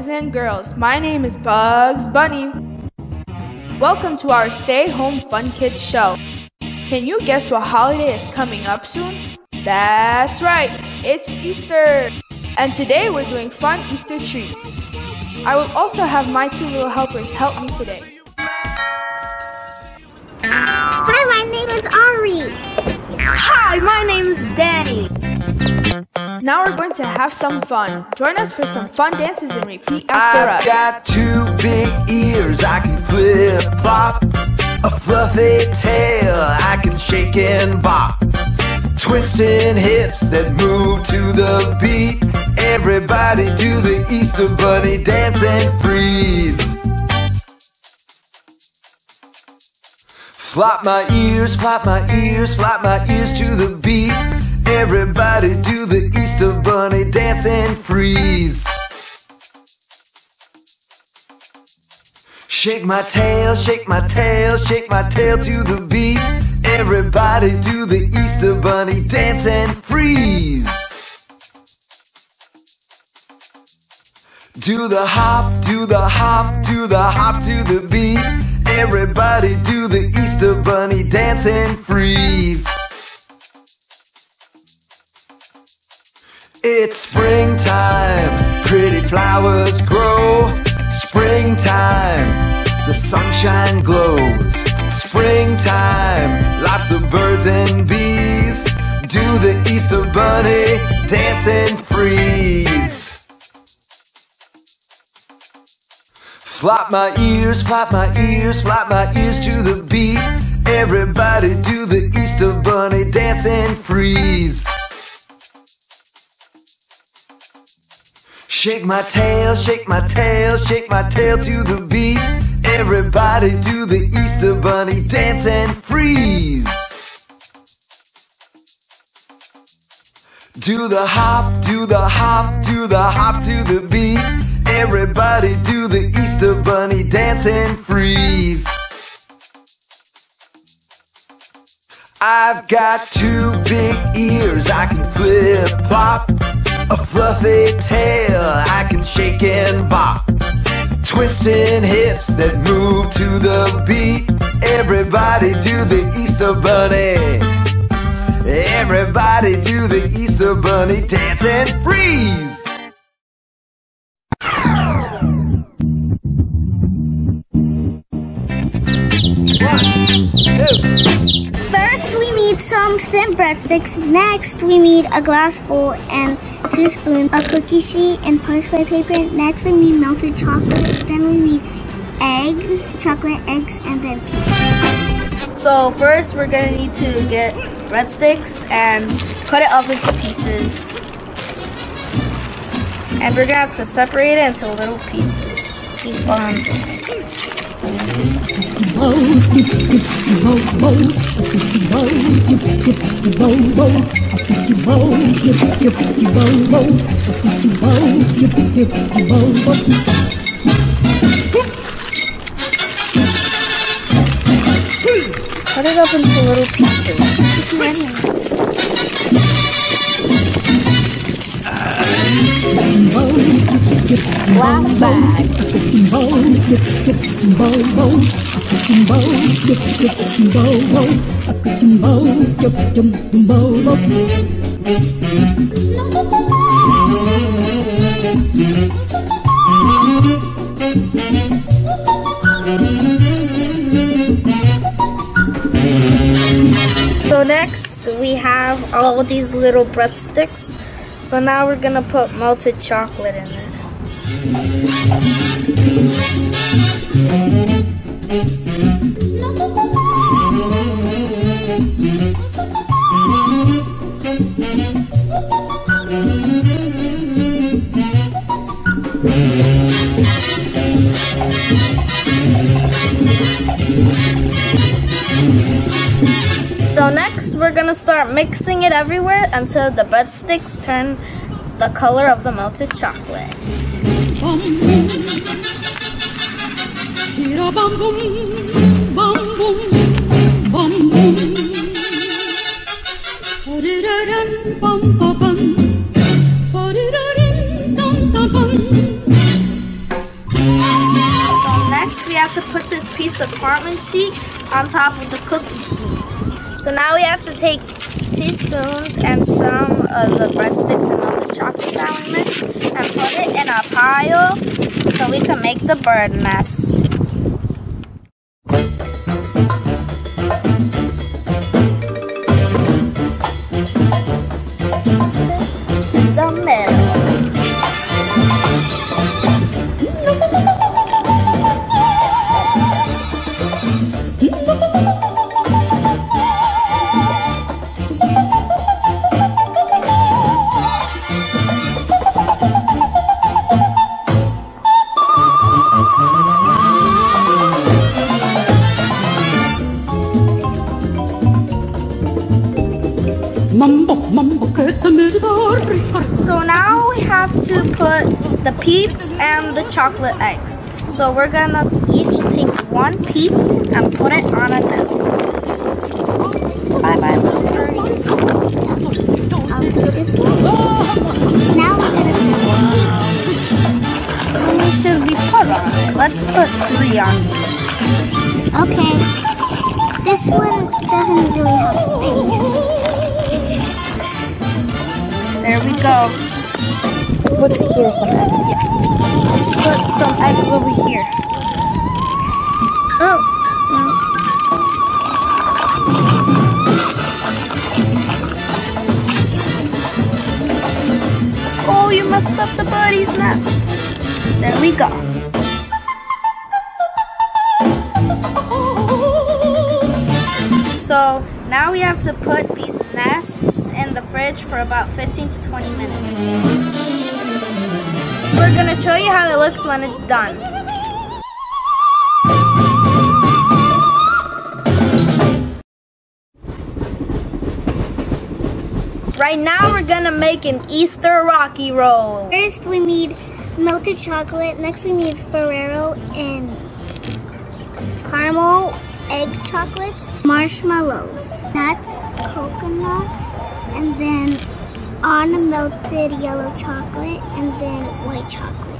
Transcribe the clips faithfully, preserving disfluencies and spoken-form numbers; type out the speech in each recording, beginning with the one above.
boys and girls. My name is Bugs Bunny. Welcome to our Stay Home Fun Kids show. Can you guess what holiday is coming up soon? That's right, it's Easter! And today we're doing fun Easter treats. I will also have my two little helpers help me today. Hi, my name is Ari. Hi, my name is Danny. Now we're going to have some fun. Join us for some fun dances and repeat after us. I've got two big ears, I can flip-flop. A fluffy tail, I can shake and bop. Twisting hips that move to the beat. Everybody do the Easter Bunny dance and freeze. Flop my ears, flop my ears, flop my ears to the beat. Everybody do the Easter Bunny dance and freeze. Shake my tail, shake my tail, shake my tail to the beat. Everybody do the Easter Bunny dance and freeze. Do the hop, do the hop, do the hop to the beat. Everybody do the Easter Bunny dance and freeze. It's springtime, pretty flowers grow. Springtime, the sunshine glows. Springtime, lots of birds and bees. Do the Easter Bunny dance and freeze. Flop my ears, flop my ears, flop my ears to the beat. Everybody do the Easter Bunny dance and freeze. Shake my tail, shake my tail, shake my tail to the beat. Everybody do the Easter Bunny dance and freeze. Do the hop, do the hop, do the hop to the beat. Everybody do the Easter Bunny dance and freeze. I've got two big ears, I can flip-flop. A fluffy tail, I can shake and bop. Twisting hips that move to the beat. Everybody do the Easter Bunny. Everybody do the Easter Bunny dance and freeze. First we need some thin breadsticks. Next we need a glass bowl and two spoons, a cookie sheet and parchment paper. Next we need melted chocolate. Then we need eggs, chocolate eggs, and then peanuts. So first we're gonna need to get breadsticks and cut it up into pieces. And we're gonna have to separate it into little pieces. Keep on. Cut it up into little pieces. Glass bag. So next we have all these little breadsticks. So now we're gonna put melted chocolate in it. So next we're gonna start mixing it everywhere until the breadsticks turn the color of the melted chocolate. we have to put this piece of parchment sheet on top of the cookie sheet. So now we have to take teaspoons and some of the breadsticks and all the chocolate that we mixed and put it in a pile so we can make the bird nest. So now we have to put the Peeps and the chocolate eggs. So we're gonna each take one Peep and put it on a nest. Bye bye, little birdie. I'll do this one. Now we're gonna put how many should we put on it? Let's put three on it. Okay. This one doesn't really have space. There we go. Put here some eggs. Yeah. Let's put some eggs over here. Oh. No. Oh, you messed up the birdie's nest. There we go. So now we have to put these nests in the fridge for about fifteen to twenty minutes. We're gonna show you how it looks when it's done. Right now we're gonna make an Easter Rocky Roll. First we need melted chocolate, next we need Ferrero and caramel egg chocolate, marshmallows, nuts, coconut, and then unmelted yellow chocolate, and then white chocolate.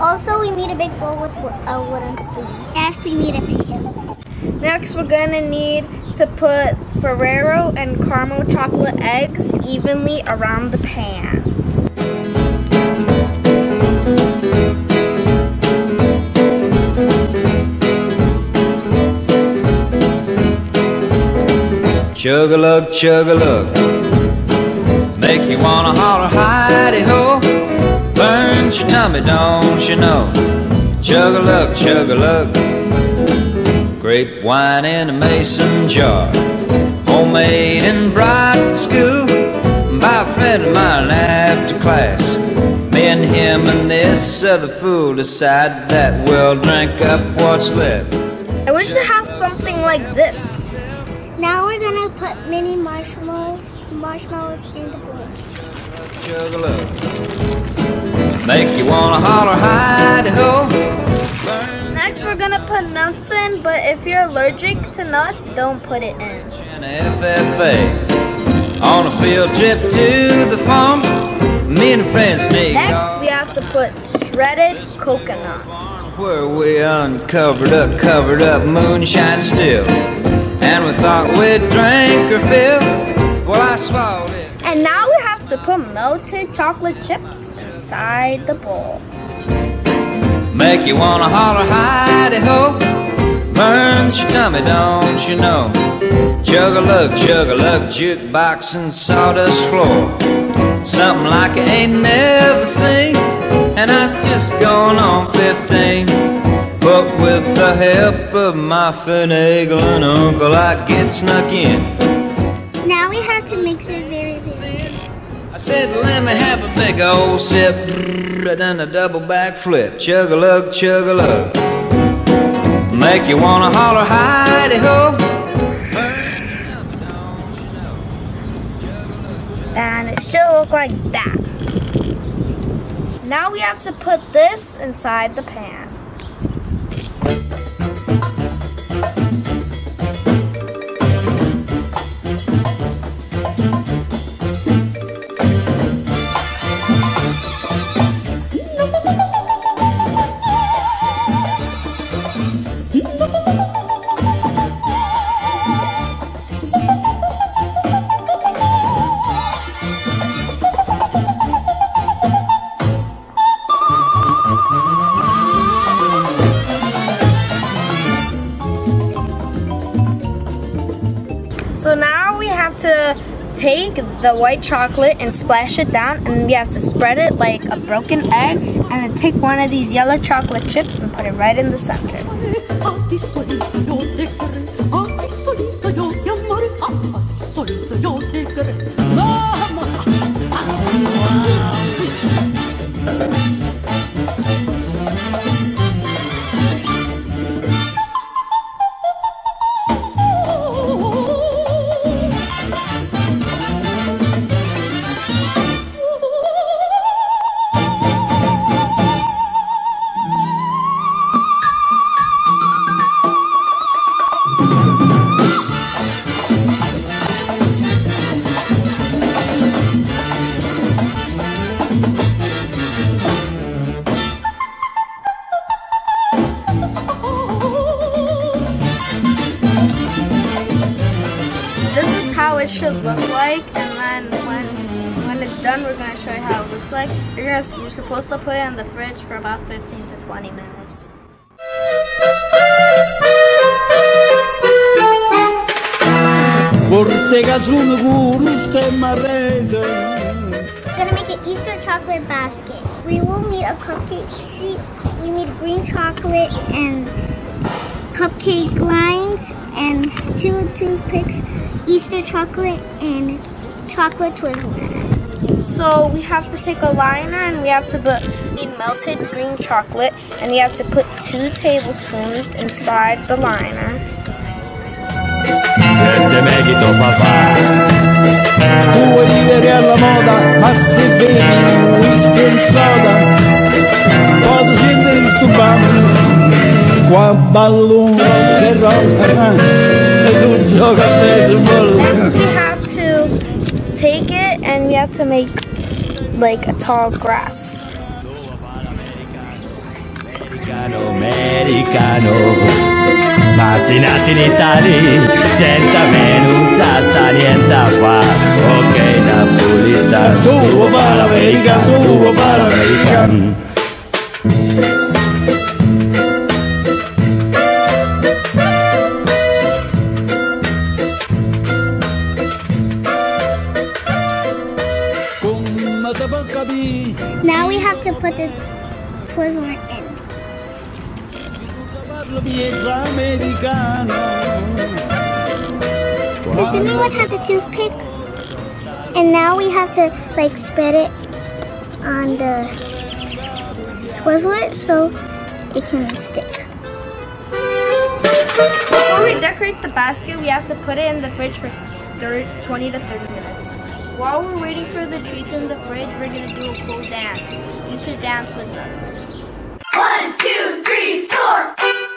Also, we need a big bowl with a wooden spoon. Next, we need a pail. Next, we're gonna need to put Ferrero and caramel chocolate eggs evenly around the pan. Chug-a-lug, chug-a-lug, make you wanna holler, hidey-ho, burns your tummy, don't you know? Chug-a-lug, chug-a-lug, grape wine in a mason jar, homemade in Brighton school, by a friend of mine after class. Me and him and this other fool decide that we'll drink up what's left. I wish it had something like this. Now we're gonna put mini marshmallows, marshmallows in the bowl. Chug-a-lug, make you wanna holler, hidey-ho. Next, we're gonna put nuts in, but if you're allergic to nuts, don't put it in. F F A on a field trip to the farm. Me and friends sneak. Next, we have to put shredded coconut. Where we uncovered up, covered up moonshine still. And we thought we'd drink her fill. Well, I swallowed it. And now we have to put melted chocolate chips inside the bowl. Make you wanna holler, hidey-ho. Burns your tummy, don't you know? Chug-a-lug, chug-a-lug, jukebox and sawdust floor. Something like you ain't never seen. And I'm just going on fifteen. But with the help of my finagle and uncle, I get snuck in. Now we have to mix it very big. I said, let me have a big old sip, then a double back flip. Chug-a-lug, chug-a-lug, make you wanna holler, hidey-ho. And it should look like that. Now we have to put this inside the pan. take the white chocolate and splash it down, and you have to spread it like a broken egg, and then take one of these yellow chocolate chips and put it right in the center. It should look like, and then when when it's done, we're going to show you how it looks like. You're gonna, you're supposed to put it in the fridge for about fifteen to twenty minutes. We're gonna make an Easter chocolate basket. We will need a cupcake sheet. We need green chocolate and cupcake lines and two toothpicks, Easter chocolate and chocolate Twizzlers. So we have to take a liner and we have to put melted green chocolate, and we have to put two tablespoons inside the liner. We have to take it and we have to make like a tall grass. Now we have to put the Twizzler in. Does anyone have the toothpick? And now we have to like spread it on the Twizzler so it can stick. Before we decorate the basket, we have to put it in the fridge for twenty to thirty minutes. While we're waiting for the treats in the fridge, we're gonna do a cool dance. You should dance with us. One, two, three, four! We'll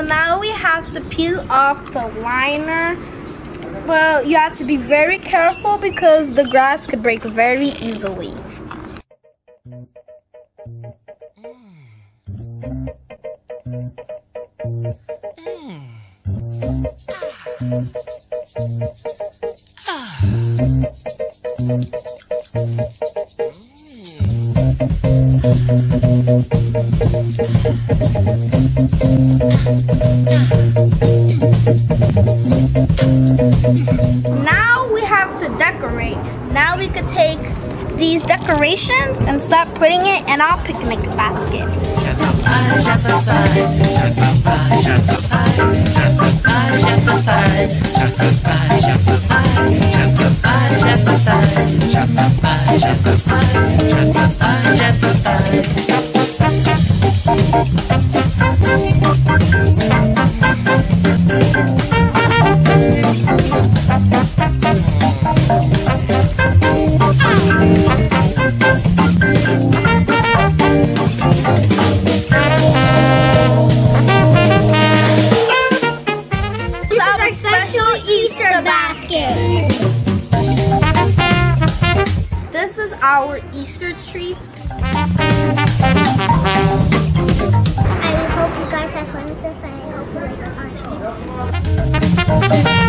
So now we have to peel off the liner. Well, you have to be very careful because the glass could break very easily. Now we have to decorate. Now we could take these decorations and start putting it in our picnic basket. This is our Easter treats. I hope you guys have fun with this, and I hope you like our treats.